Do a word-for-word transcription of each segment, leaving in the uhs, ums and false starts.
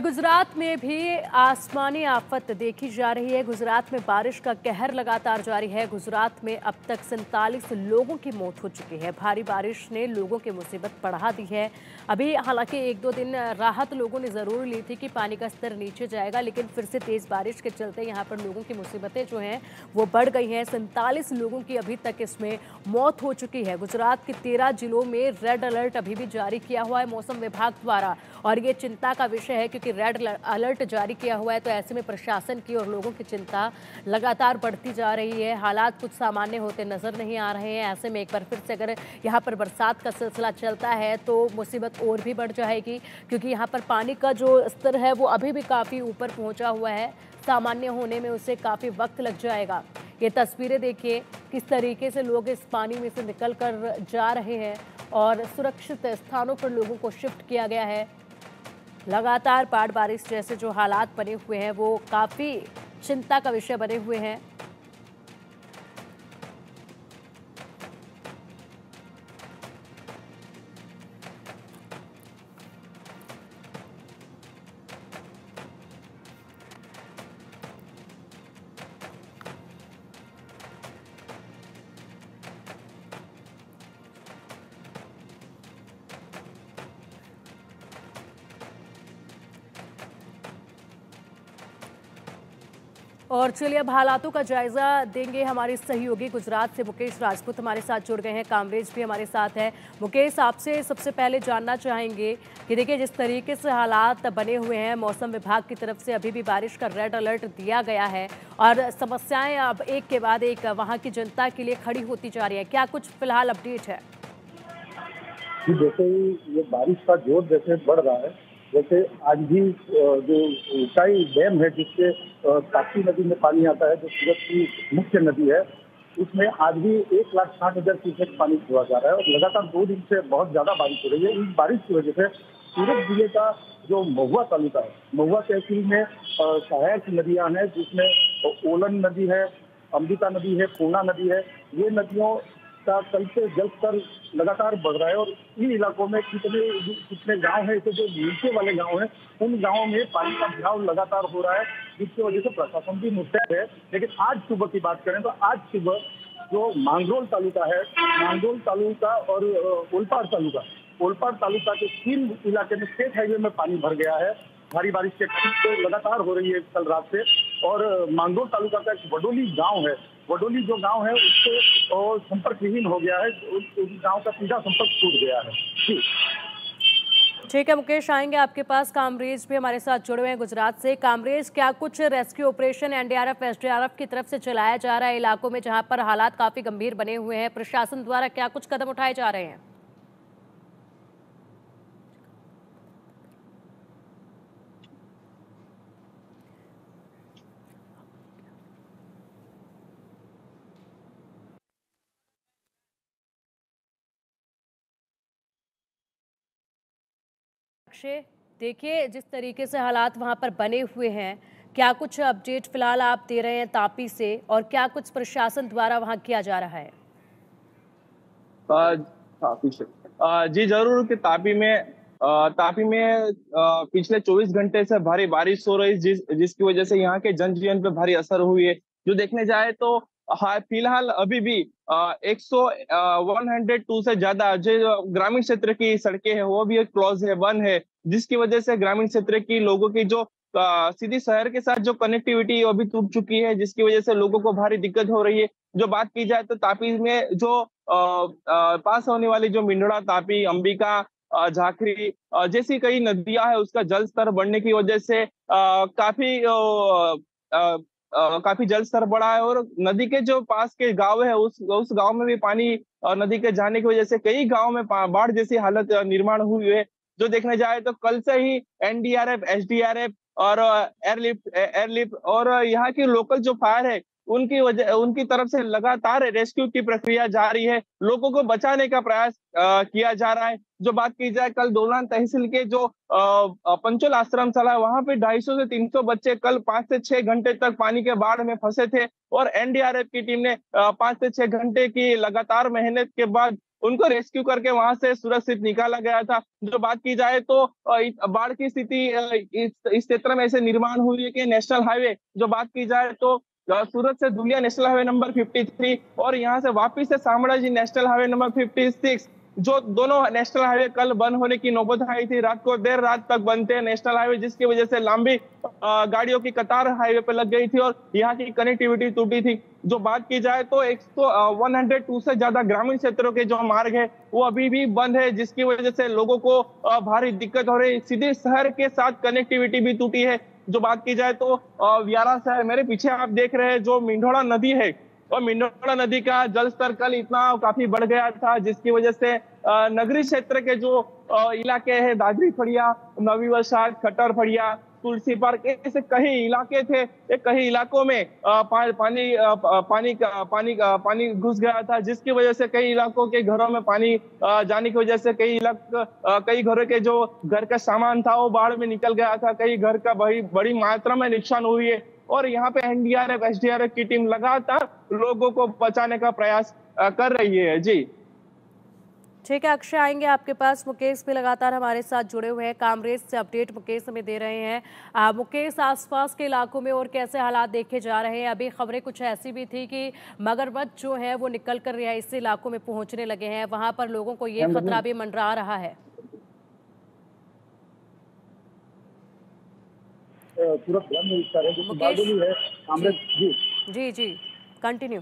गुजरात में भी आसमानी आफत देखी जा रही है। गुजरात में बारिश का कहर लगातार जारी है। गुजरात में अब तक सैंतालीस लोगों की मौत हो चुकी है। भारी बारिश ने लोगों की मुसीबत बढ़ा दी है। अभी हालांकि एक दो दिन राहत लोगों ने ज़रूर ली थी कि पानी का स्तर नीचे जाएगा, लेकिन फिर से तेज़ बारिश के चलते यहाँ पर लोगों की मुसीबतें जो हैं वो बढ़ गई हैं। सैंतालीस लोगों की अभी तक इसमें मौत हो चुकी है। गुजरात के तेरह जिलों में रेड अलर्ट अभी भी जारी किया हुआ है मौसम विभाग द्वारा, और ये चिंता का विषय है कि रेड अलर्ट जारी किया हुआ है। तो ऐसे में प्रशासन की और लोगों की चिंता लगातार बढ़ती जा रही है। हालात कुछ सामान्य होते नजर नहीं आ रहे हैं। ऐसे में एक बार फिर से अगर यहाँ पर बरसात का सिलसिला चलता है तो मुसीबत और भी बढ़ जाएगी, क्योंकि यहाँ पर पानी का जो स्तर है वो अभी भी काफ़ी ऊपर पहुँचा हुआ है। सामान्य होने में उसे काफ़ी वक्त लग जाएगा। ये तस्वीरें देखिए किस तरीके से लोग इस पानी में से निकल कर जा रहे हैं और सुरक्षित स्थानों पर लोगों को शिफ्ट किया गया है। लगातार बाढ़ बारिश जैसे जो हालात बने हुए हैं वो काफ़ी चिंता का विषय बने हुए हैं। और चलिए अब हालातों का जायजा देंगे। हमारे सहयोगी गुजरात से मुकेश राजपूत हमारे साथ जुड़ गए हैं। कामरेज भी हमारे साथ है। मुकेश, आपसे सबसे पहले जानना चाहेंगे कि देखिए जिस तरीके से हालात बने हुए हैं, मौसम विभाग की तरफ से अभी भी बारिश का रेड अलर्ट दिया गया है और समस्याएं अब एक के बाद एक वहां की जनता के लिए खड़ी होती जा रही है। क्या कुछ फिलहाल अपडेट है? जी, जैसे ही ये बारिश का जोर जैसे बढ़ रहा है, जैसे आज भी जो उकाई डैम है जिससे तापी नदी में पानी आता है, जो सूरत की मुख्य नदी है, उसमें आज भी एक लाख साठ हजार क्यूसेक पानी छोड़ा जा रहा है और लगातार दो दिन से बहुत ज़्यादा बारिश हो रही है। इस बारिश की वजह से सूरत जिले का जो महुआ तालुका है, महुआ तहसील में सहायक नदियाँ हैं जिसमें ओलन नदी है, अमृता नदी है, पूर्णा नदी है। ये नदियों का कल से जल स्तर लगातार बढ़ रहा है और इन इलाकों में कितने कितने गांव हैं, तो जो नीचे वाले गांव हैं उन गांवों में पानी का भराव लगातार हो रहा है, जिसकी वजह से प्रशासन भी मुस्तैद है। लेकिन आज सुबह की बात करें तो आज सुबह जो मांगरोल तालुका है, मांगरोल तालुका और ओलपाड़ तालुका ओलपाड़ तालुका के तीन इलाके में स्टेट हाईवे में पानी भर गया है। भारी बारिश के कारण लगातार हो रही है कल रात से। और मांगरोल तालुका का एक वडोली गांव है, वडोली जो गांव है उससे संपर्कहीन हो गया है, उस गांव का सीधा संपर्क टूट गया है। जी ठीक है मुकेश, आएंगे आपके पास। कामरेज भी हमारे साथ जुड़े हुए हैं गुजरात से। कामरेज, क्या कुछ रेस्क्यू ऑपरेशन एनडीआरएफ एसडीआरएफ की तरफ से चलाया जा रहा है इलाकों में जहाँ पर हालात काफी गंभीर बने हुए हैं? प्रशासन द्वारा क्या कुछ कदम उठाए जा रहे हैं? अक्षय, देखिए जिस तरीके से हालात वहां पर बने हुए हैं, क्या कुछ अपडेट फिलहाल आप दे रहे हैं तापी से और क्या कुछ प्रशासन द्वारा वहां किया जा रहा है? आ, तापी से आ, जी जरूर कि तापी में आ, तापी में आ, पिछले चौबीस घंटे से भारी बारिश हो रही जिस जिसकी वजह से यहाँ के जनजीवन पे भारी असर हुई है। जो देखने जाए तो हाँ फिलहाल अभी भी एक सौ वन हंड्रेड टू से ज्यादा जो ग्रामीण क्षेत्र की सड़कें हैं वो भी क्लोज है, बंद है, जिसकी वजह से ग्रामीण क्षेत्र की लोगों की जो आ, सीधी शहर के साथ जो कनेक्टिविटी है वो भी टूट चुकी है, जिसकी वजह से लोगों को भारी दिक्कत हो रही है। जो बात की जाए तो तापी में जो आ, आ, पास होने वाली जो मिंडोड़ा, तापी, अंबिका, झाकरी जैसी कई नदियां है, उसका जल स्तर बढ़ने की वजह से आ, काफी आ, आ, Uh, काफी जल स्तर बढ़ा है और नदी के जो पास के गांव है उस उस गांव में भी पानी uh, नदी के जाने की वजह से कई गांव में बाढ़ जैसी हालत निर्माण हुई है। जो देखने जाए तो कल से ही एनडीआरएफ, एसडीआरएफ और एयरलिफ्ट एयरलिफ्ट और यहाँ की लोकल जो फायर है उनकी वजह उनकी तरफ से लगातार रेस्क्यू की प्रक्रिया जारी है, लोगों को बचाने का प्रयास uh, किया जा रहा है। जो बात की जाए कल दोलन तहसील के जो पंचोल आश्रम चला वहां पे ढाई सौ से तीन सौ बच्चे कल पांच से छह घंटे तक पानी के बाढ़ में फंसे थे और एनडीआरएफ की टीम ने पांच से छह घंटे की लगातार मेहनत के बाद उनको रेस्क्यू करके वहां से सुरक्षित निकाला गया था। जो बात की जाए तो बाढ़ की स्थिति इस क्षेत्र में ऐसे निर्माण हुई है कि नेशनल हाईवे, जो बात की जाए तो सूरत से धुलिया नेशनल हाईवे नंबर तिरेपन और यहाँ से वापिस से शामड़ाजी नेशनल हाईवे नंबर छप्पन, जो दोनों नेशनल हाईवे कल बंद होने की नौबत आई थी। रात को देर रात तक बंद थे नेशनल हाईवे, जिसकी वजह से लंबी गाड़ियों की कतार हाईवे पर लग गई थी और यहाँ की कनेक्टिविटी टूटी थी। जो बात की जाए तो एक सौ वन हंड्रेड टू से ज्यादा ग्रामीण क्षेत्रों के जो मार्ग है वो अभी भी बंद है, जिसकी वजह से लोगों को भारी दिक्कत हो रही। सीधे शहर के साथ कनेक्टिविटी भी टूटी है। जो बात की जाए तो विहारा शहर, मेरे पीछे आप देख रहे हैं जो मिंडोड़ा नदी है, और मिंडोड़ा नदी का जल स्तर कल इतना काफी बढ़ गया था जिसकी वजह से नगरीय क्षेत्र के जो इलाके हैं, दागरी फड़िया, नवी वर्षा, खटर फड़िया, तुलसी पार्क, ऐसे कई इलाके थे, कई इलाकों में पानी पानी पानी पानी पानी घुस गया था, जिसकी वजह से कई इलाकों के घरों में पानी जाने की वजह से कई इलाके कई घरों के जो घर का सामान था वो बाढ़ में निकल गया था। कई घर का बड़ी बड़ी मात्रा में नुकसान हुई है और यहाँ पे एनडीआरएफ, एसडीआरएफ की टीम लगातार लोगों को बचाने का प्रयास कर रही है। जी ठीक है, अक्षय आएंगे आपके पास। मुकेश भी लगातार हमारे साथ जुड़े हुए हैं, कामरेज से अपडेट मुकेश हमें दे रहे हैं। आ, मुकेश, आसपास के इलाकों में और कैसे हालात देखे जा रहे हैं? अभी खबरें कुछ ऐसी भी थी कि मगरमच्छ जो है वो निकल कर रिहायशी इलाकों में पहुंचने लगे हैं, वहां पर लोगों को ये खतरा भी मंडरा रहा है। जी जी कंटिन्यू।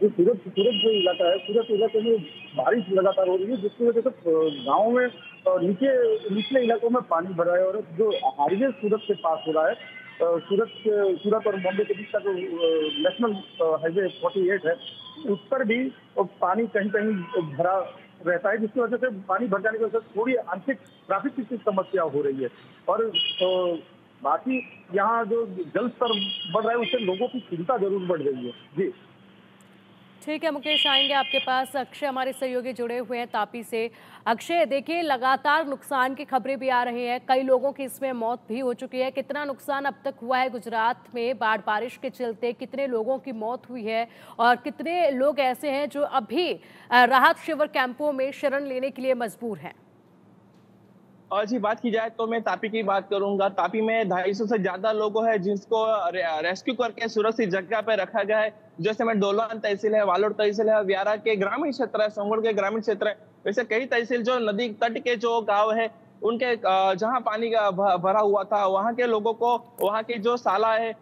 जो सूरत सूरत जो इलाका है, सूरत इलाके में बारिश लगातार हो रही है, जिसकी वजह से गाँव में और नीचे निचले इलाकों में पानी भरा है और जो हाईवे सूरत के पास हो रहा है, सूरत सूरत और बॉम्बे के बीच का जो नेशनल हाईवे अड़तालीस है, उस पर भी पानी कहीं कहीं भरा रहता है, जिसकी वजह से पानी भर जाने की वजह से थोड़ी आंशिक ट्रैफिक की समस्या हो रही है। और बाकी यहाँ जो जल स्तर बढ़ रहा है उससे लोगों की चिंता जरूर बढ़ रही है। जी ठीक है, मुकेश आएंगे आपके पास। अक्षय हमारे सहयोगी जुड़े हुए हैं तापी से। अक्षय, देखिए लगातार नुकसान की खबरें भी आ रही हैं, कई लोगों की इसमें मौत भी हो चुकी है। कितना नुकसान अब तक हुआ है गुजरात में बाढ़ बारिश के चलते? कितने लोगों की मौत हुई है और कितने लोग ऐसे हैं जो अभी राहत शिविर कैंपों में शरण लेने के लिए मजबूर हैं? और जी बात की जाए तो मैं तापी की बात करूंगा। तापी में ढाई सौ से ज्यादा लोगों है जिसको रे, रेस्क्यू करके सुरक्षित जगह पे रखा गया है। जैसे में दोलन तहसील है, वालोड तहसील है, विहारा के ग्रामीण क्षेत्र है, सोंगड़ के ग्रामीण क्षेत्र है, वैसे कई तहसील जो नदी तट के जो गांव है उनके जहां पानी का भरा हुआ था वहां के लोगों को वहां के जो साला है,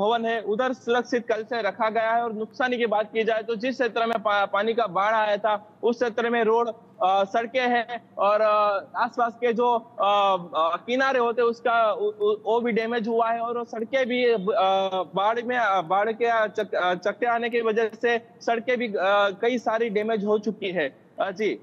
भवन है, उधर सुरक्षित कल से रखा गया है। और नुकसान की बात की जाए तो जिस क्षेत्र में पा, पानी का बाढ़ आया था उस क्षेत्र में रोड, सड़कें हैं और आसपास के जो किनारे होते उसका वो भी डैमेज हुआ है और सड़कें भी बाढ़ में बाढ़ के चक, चक्के आने की वजह से सड़कें भी कई सारी डैमेज हो चुकी है। जी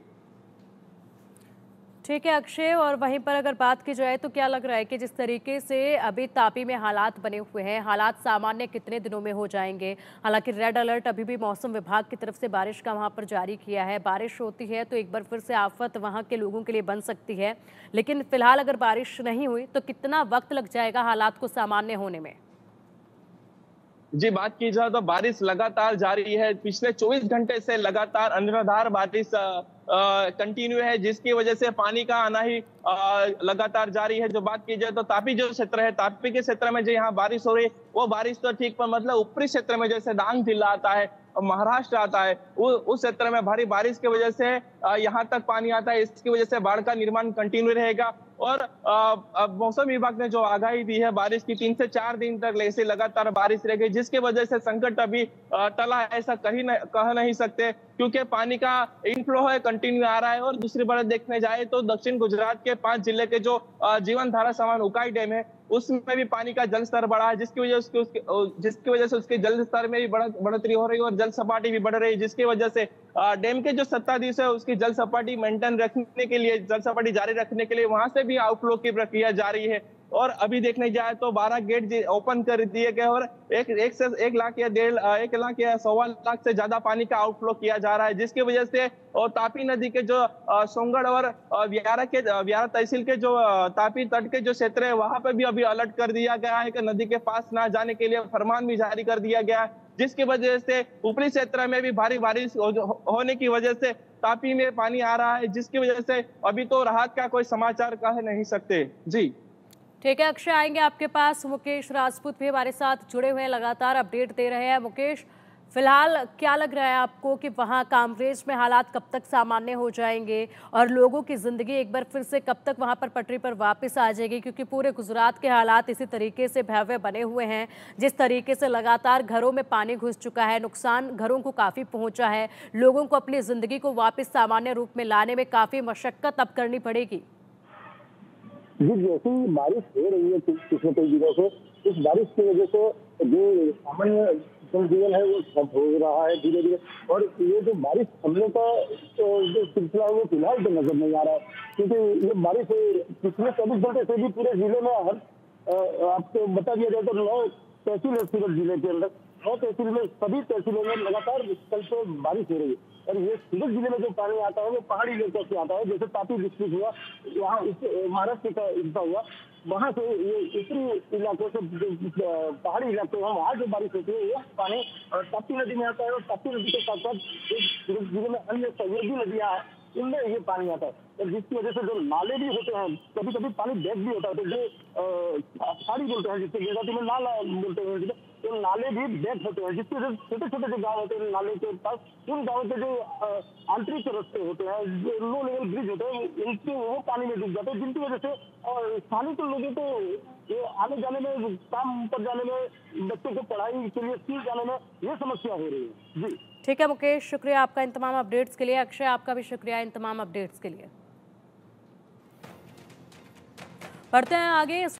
ठीक है अक्षय, और वहीं पर अगर बात की जाए तो क्या लग रहा है कि जिस तरीके से अभी तापी में हालात बने हुए हैं, हालात सामान्य कितने दिनों में हो जाएंगे? हालांकि रेड अलर्ट अभी भी मौसम विभाग की तरफ से बारिश का वहां पर जारी किया है। बारिश होती है तो एक बार फिर से आफत वहां के लोगों के लिए बन सकती है, लेकिन फिलहाल अगर बारिश नहीं हुई तो कितना वक्त लग जाएगा हालात को सामान्य होने में? जी बात की जाए तो बारिश लगातार जारी है, पिछले चौबीस घंटे से लगातार अंधराधार बारिश कंटिन्यू है, जिसकी वजह से पानी का आना ही आ, लगातार जारी है। जो बात की जाए तो तापी जो क्षेत्र है, तापी के क्षेत्र में जो यहाँ बारिश हो रही है वो बारिश तो ठीक, पर मतलब ऊपरी क्षेत्र में जैसे डांग जिला आता है, महाराष्ट्र आता है, उस क्षेत्र में भारी बारिश की वजह से यहाँ तक पानी आता है। इसकी वजह से बाढ़ का निर्माण कंटिन्यू रहेगा और मौसम विभाग ने जो आगाही दी है बारिश की, तीन से चार दिन तक ऐसे लगातार बारिश रहेगी, जिसकी वजह से संकट अभी टला है, ऐसा कहीं कह नहीं सकते, क्योंकि पानी का इनफ्लो है, कंटिन्यू आ रहा है। और दूसरी बात देखने जाए तो दक्षिण गुजरात के पांच जिले के जो जीवन धारा समान उकाई डैम है उसमें भी पानी का जल स्तर बढ़ा है, जिसकी वजह से उसके जिसकी वजह से उसके जल स्तर में भी बढ़ोतरी हो रही है और जल सपाटी भी बढ़ रही है, जिसकी वजह से डैम के जो सत्ताधीश है उसकी जल सपाटी मेंटेन रखने के लिए जल सपाटी जारी रखने के लिए वहां से भी आउटफ्लो की प्रक्रिया जारी है। और अभी देखने जाए तो बारह गेट ओपन कर दिए गए और एक एक से एक लाख या डेढ़ एक लाख या सवा लाख से ज्यादा पानी का आउटफ्लो किया जा रहा है, जिसकी वजह से और तापी नदी के जो सोंगड़ और विहारा के विहारा तहसील के जो तापी तट के जो क्षेत्र है वहां पर भी अभी अलर्ट कर दिया गया है कि नदी के पास ना जाने के लिए फरमान भी जारी कर दिया गया है। जिसकी वजह से ऊपरी क्षेत्र में भी भारी बारिश होने की वजह से तापी में पानी आ रहा है, जिसकी वजह से अभी तो राहत का कोई समाचार कह नहीं सकते। जी ठीक है, अक्षय आएंगे आपके पास। मुकेश राजपूत भी हमारे साथ जुड़े हुए हैं, लगातार अपडेट दे रहे हैं। मुकेश, फिलहाल क्या लग रहा है आपको कि वहाँ कामरेज में हालात कब तक सामान्य हो जाएंगे और लोगों की ज़िंदगी एक बार फिर से कब तक वहाँ पर पटरी पर वापस आ जाएगी? क्योंकि पूरे गुजरात के हालात इसी तरीके से भयावह बने हुए हैं, जिस तरीके से लगातार घरों में पानी घुस चुका है, नुकसान घरों को काफ़ी पहुँचा है। लोगों को अपनी ज़िंदगी को वापस सामान्य रूप में लाने में काफ़ी मशक्कत अब करनी पड़ेगी। जी, जैसे ही बारिश हो रही है पिछले कई दिनों से, इस बारिश की वजह से जो सामान्य जनजीवन है वो ठप हो रहा है धीरे धीरे, और ये जो बारिश हमलों का जो सिलसिला है वो फिलहाल तो नजर नहीं आ रहा है, क्योंकि ये बारिश पिछले चौबीस घंटे से भी पूरे जिले में हर आपको बता दिया जाए तो नौ तहसील है सूरत जिले के अंदर, नौ तहसील में सभी तहसीलों में लगातार कल से बारिश हो रही है। और ये सूरत जिले में जो पानी आता है वो पहाड़ी इलाकों से आता है, जैसे तापी डिस्ट्रिक्ट हुआ, वहाँ महाराष्ट्र का हिस्सा हुआ, वहाँ से ये ऊपरी इलाकों से पहाड़ी इलाकों में वहाँ जो बारिश होती है वो पानी तापी नदी में आता है, और तापी नदी के साथ साथ सूरत जिले में अन्य सहयोगी नदियाँ हैं उनमें ये पानी आता है, और जिसकी वजह से जो नाले भी होते हैं कभी कभी पानी बैग भी होता है, तो जो अखाड़ी बोलते हैं जिससे गुजराती में नाला बोलते हैं, तो नाले भी बैग होते हैं, जिसकी वजह से छोटे छोटे जो गाँव होते हैं नाले के पास, उन गाँव के जो आंतरिक रस्ते होते हैं, लो लेवल ब्रिज होते हैं, उनके वो पानी में डूब जाते हैं, जिनकी वजह से और स्थानीय लोगों को ये आने जाने में, काम पर जाने में, बच्चों को पढ़ाई के लिए स्कूल जाने में ये समस्या हो रही है। जी ठीक है मुकेश, शुक्रिया आपका इन तमाम अपडेट्स के लिए। अक्षय, आपका भी शुक्रिया इन तमाम अपडेट्स के लिए। बढ़ते हैं आगे।